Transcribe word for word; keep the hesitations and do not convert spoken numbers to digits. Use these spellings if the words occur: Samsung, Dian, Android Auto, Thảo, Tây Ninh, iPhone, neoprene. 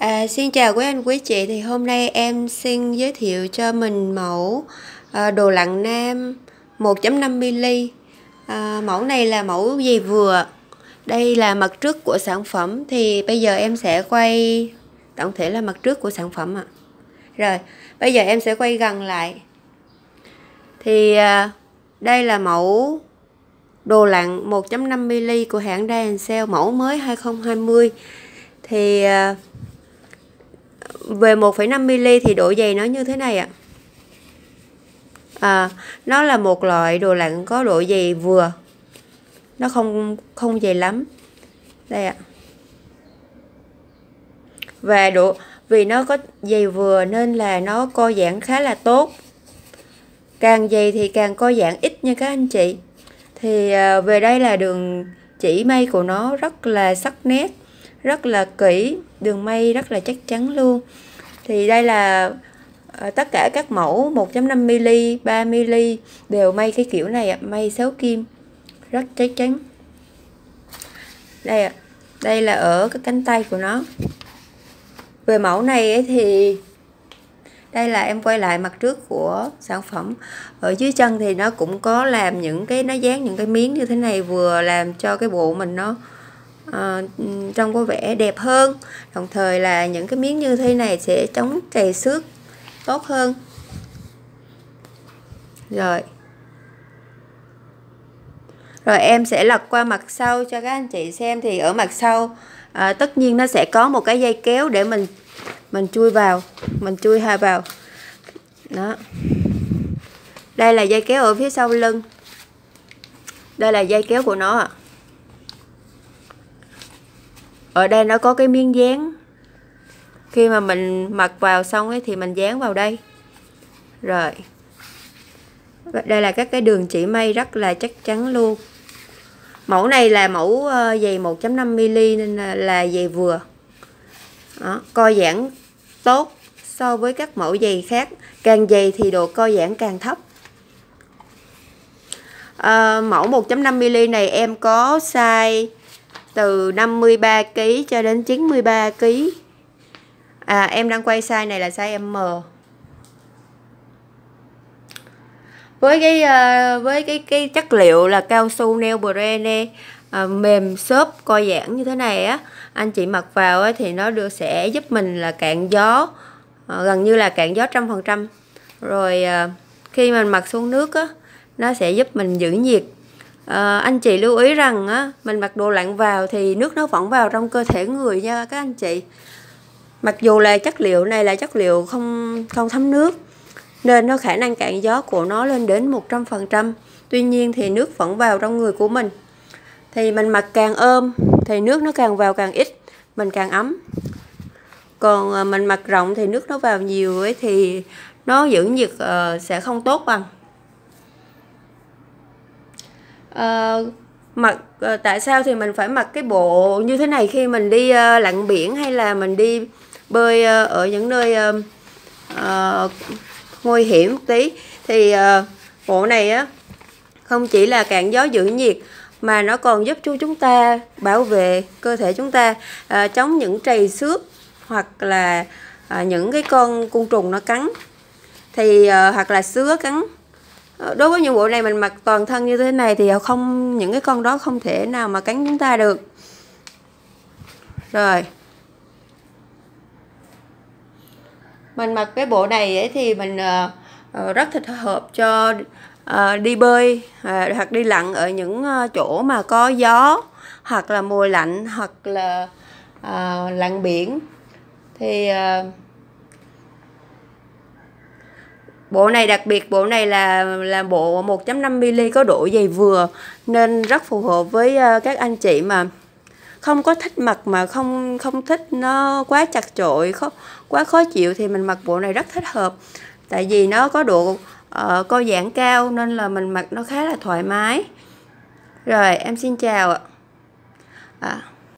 À, xin chào quý anh quý chị, thì hôm nay em xin giới thiệu cho mình mẫu à, đồ lặn nam một phẩy năm mi-li-mét. à, Mẫu này là mẫu dày vừa. Đây là mặt trước của sản phẩm. Thì bây giờ em sẽ quay tổng thể là mặt trước của sản phẩm ạ. à. Rồi, bây giờ em sẽ quay gần lại. Thì à, đây là mẫu đồ lặn một phẩy năm mi-li-mét của hãng Dian, mẫu mới hai không hai không. Thì à, về một phẩy năm mi-li-mét thì độ dày nó như thế này ạ. à, Nó là một loại đồ lặn có độ dày vừa. Nó không không dày lắm. Đây ạ. Và độ vì nó có dày vừa nên là nó co giãn khá là tốt. Càng dày thì càng co giãn ít nha các anh chị. Thì à, về đây là đường chỉ may của nó rất là sắc nét, rất là kỹ, đường may rất là chắc chắn luôn. Thì đây là à, tất cả các mẫu một phẩy năm mi-li-mét, ba mi-li-mét đều may cái kiểu này, may sáu kim rất chắc chắn. Đây ạ, đây là ở cái cánh tay của nó. Về mẫu này ấy thì đây là em quay lại mặt trước của sản phẩm. Ở dưới chân thì nó cũng có làm những cái, nó dán những cái miếng như thế này, vừa làm cho cái bộ mình nó À, trông có vẻ đẹp hơn, đồng thời là những cái miếng như thế này sẽ chống trầy xước tốt hơn. Rồi Rồi em sẽ lật qua mặt sau cho các anh chị xem. Thì ở mặt sau à, tất nhiên nó sẽ có một cái dây kéo để mình Mình chui vào Mình chui hà vào đó. Đây là dây kéo ở phía sau lưng. Đây là dây kéo của nó ạ. à. Ở đây nó có cái miếng dán. Khi mà mình mặc vào xong ấy thì mình dán vào đây. Rồi, đây là các cái đường chỉ may rất là chắc chắn luôn. Mẫu này là mẫu dày một phẩy năm mi-li-mét nên là, là dày vừa. Đó, co giãn tốt so với các mẫu giày khác. Càng dày thì độ co giãn càng thấp. à, Mẫu một phẩy năm mi-li-mét này em có size từ năm mươi ba ki-lô-gam cho đến chín mươi ba ki-lô-gam. à, Em đang quay size này là size M. Với cái với cái cái chất liệu là cao su neoprene, à, mềm xốp co giãn như thế này á, anh chị mặc vào á, thì nó được sẽ giúp mình là cạn gió, à, gần như là cạn gió trăm phần trăm. Rồi à, khi mình mặc xuống nước á, nó sẽ giúp mình giữ nhiệt. À, anh chị lưu ý rằng á, mình mặc đồ lặn vào thì nước nó vẫn vào trong cơ thể người nha các anh chị. Mặc dù là chất liệu này là chất liệu không không thấm nước nên nó khả năng cạn gió của nó lên đến một trăm phần trăm. Tuy nhiên thì nước vẫn vào trong người của mình. Thì mình mặc càng ôm thì nước nó càng vào càng ít, mình càng ấm. Còn mình mặc rộng thì nước nó vào nhiều ấy thì nó giữ nhiệt uh, sẽ không tốt bằng. À, mặc à, tại sao thì mình phải mặc cái bộ như thế này khi mình đi à, lặn biển hay là mình đi bơi à, ở những nơi à, à, nguy hiểm một tí. Thì à, bộ này á không chỉ là cản gió giữ nhiệt mà nó còn giúp cho chúng ta bảo vệ cơ thể chúng ta, à, chống những trầy xước hoặc là à, những cái con côn trùng nó cắn thì à, hoặc là sứa cắn. Đối với những bộ này mình mặc toàn thân như thế này thì không, những cái con đó không thể nào mà cắn chúng ta được. Rồi, mình mặc cái bộ này ấy thì mình uh, rất thích hợp cho uh, đi bơi uh, hoặc đi lặn ở những uh, chỗ mà có gió, hoặc là mùa lạnh, hoặc là uh, lặn biển. Thì uh, bộ này đặc biệt, bộ này là là bộ một phẩy năm mi-li-mét có độ dày vừa nên rất phù hợp với các anh chị mà không có thích mặc, mà không không thích nó quá chặt chội, khó, quá khó chịu thì mình mặc bộ này rất thích hợp. Tại vì nó có độ uh, co giãn cao nên là mình mặc nó khá là thoải mái. Rồi, em xin chào ạ. À.